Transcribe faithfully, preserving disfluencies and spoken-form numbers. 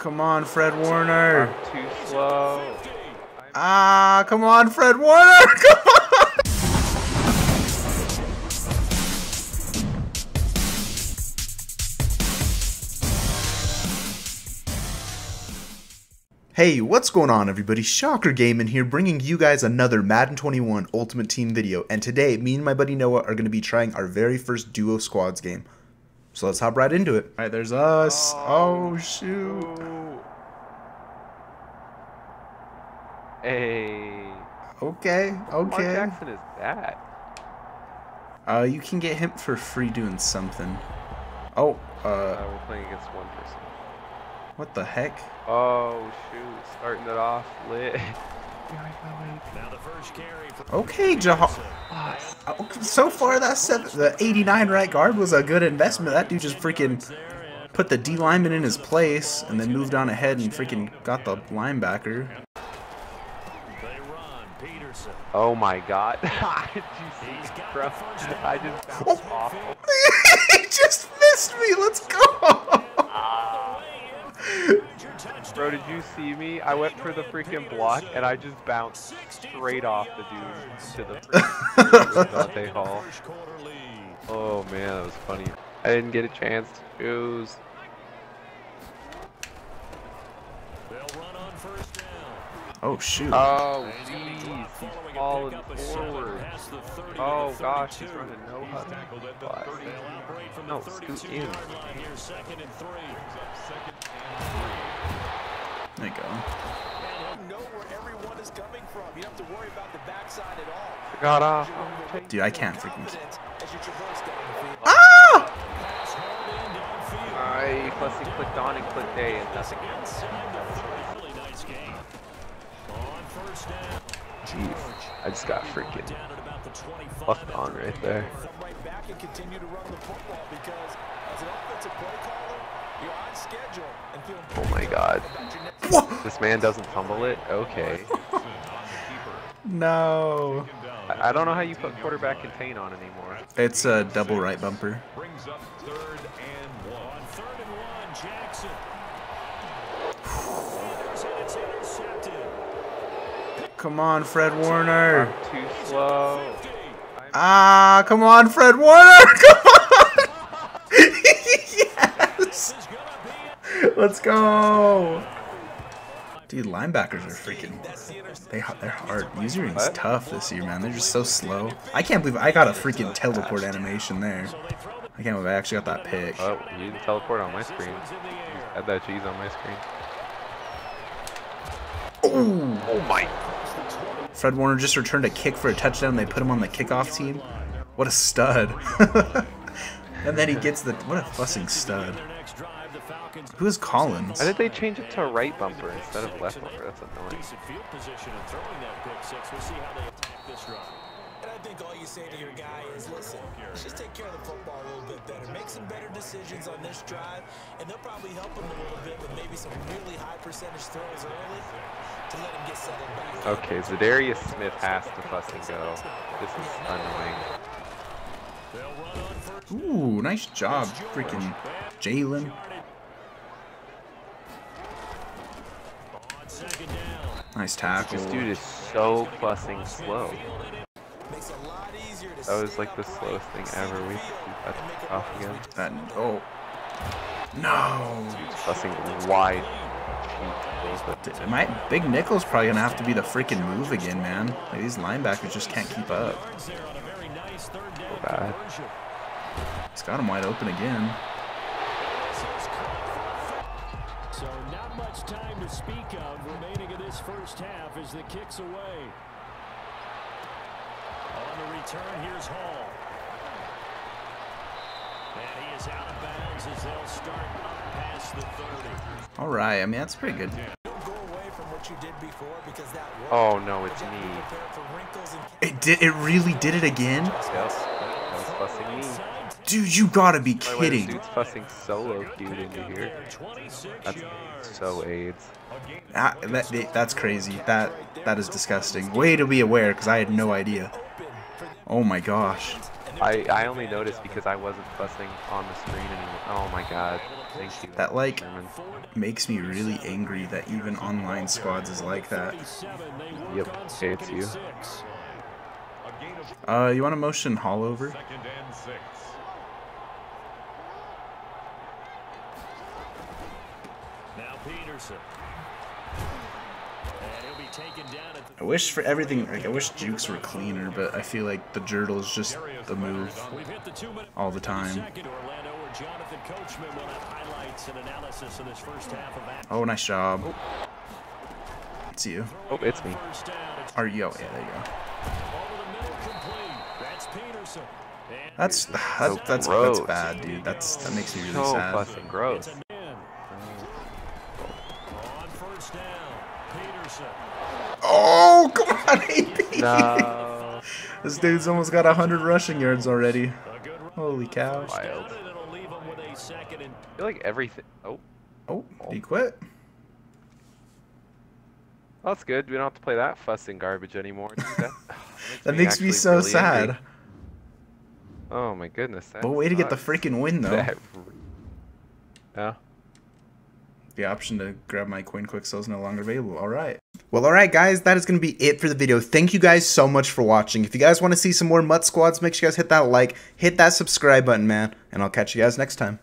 Come on, Fred Warner. I'm too slow. Ah, come on, Fred Warner. Come on. Hey, what's going on everybody? Shocker Gaming here, bringing you guys another Madden twenty-one Ultimate Team video, and today me and my buddy Noah are going to be trying our very first duo squads game. So let's hop right into it. Alright, there's us. Oh, oh shoot. Hey. Okay, okay. What Jackson is that? Uh, you can get him for free doing something. Oh, uh... uh we're playing against one person. What the heck? Oh shoot! Starting it off lit. Okay, Jahal. Oh, so far that seven, the eighty-nine right guard was a good investment. That dude just freaking put the D lineman in his place and then moved on ahead and freaking got the linebacker. Oh my God! Did you see, bro? I just bounced off. He just missed me. Let's go. Bro, did you see me? I went for the freaking block and I just bounced straight off the dude to the freaking hall. Oh man, that was funny. I didn't get a chance to choose. Oh shoot. Oh jeez, he's falling forward. Oh gosh, he's running no huddle. No, scoot in. There you go. Got off. Dude, I can't freaking. Ah! I plus he clicked on and clicked A and nothing else. Jeez, I just got freaking fucked on right there. Oh my God. What? This man doesn't fumble it? Okay. No. I, I don't know how you put quarterback contain on anymore. It's a double right bumper. Brings up third and one. Third and one, Jackson. Come on, Fred Warner. I'm too slow. Ah, come on, Fred Warner. Come on. Yes. Let's go. Dude, linebackers are freaking. They they're hard. User is tough this year, man. They're just so slow. I can't believe I got a freaking teleport animation there. I can't believe I actually got that pick. Oh, you didn't teleport on my screen. You had that cheese on my screen. Ooh. Oh my. Fred Warner just returned a kick for a touchdown. They put him on the kickoff team. What a stud. And then he gets the... What a fussing stud. Who is Collins? Why did they change it to a right bumper instead of left bumper? That's annoying. And I think all you say to your guy is, listen, let's just take care of the football a little bit better. Make some better decisions on this drive, and they'll probably help him a little bit with maybe some really high percentage throws early to let him get settled back. Okay, Zadarius Smith has to fucking go. This is annoying. Ooh, nice job, freaking Jalen. Nice tackle. This dude is so fucking slow. That was like the slowest thing ever. We got off again. That, oh. No! Busting wide. Am I, Big Nickel's probably going to have to be the freaking move again, man. Like, these linebackers just can't keep up. So bad. He's got him wide open again. So not much time to speak of remaining in this first half as the kicks away. On the return, here's Hall. And he is out of bounds as they'll start up past the thirty. All right, I mean, that's pretty good. Don't go away from what you did before because that worked. Oh, no, it's me. It did. It really did it again? Yes, that was fussing me. Dude, you gotta be kidding. Dude's fussing solo dude into here. That's so AIDS. Ah, that, that's crazy. That, that is disgusting. Way to be aware because I had no idea. Oh my gosh. I, I only noticed because I wasn't fussing on the screen anymore. Oh my god. Thank you. That, like, makes me really angry that even online squads is like that. Yep. Okay, it's you. Uh, you want to motion haul over? I wish for everything, like, I wish jukes were cleaner, but I feel like the jurtle's just the move all the time. Oh, nice job. Oh. It's you. Oh, it's me. Are you? Oh, yeah, there you go. That's that, that's gross. That's bad, dude. That's that makes me really so sad. So fucking gross. Oh, come on, A P! No. This dude's almost got a hundred rushing yards already. Holy cow! Wild. I feel like everything. Oh, oh, he quit. Well, that's good. We don't have to play that fussing garbage anymore. That makes, that me, makes me so really sad. Angry. Oh my goodness. That but way sucks. To get the freaking win, though. That... Yeah. The option to grab my coin quick sell is no longer available. All right. Well, all right, guys, that is going to be it for the video. Thank you guys so much for watching. If you guys want to see some more M U T Squads, make sure you guys hit that like, hit that subscribe button, man, and I'll catch you guys next time.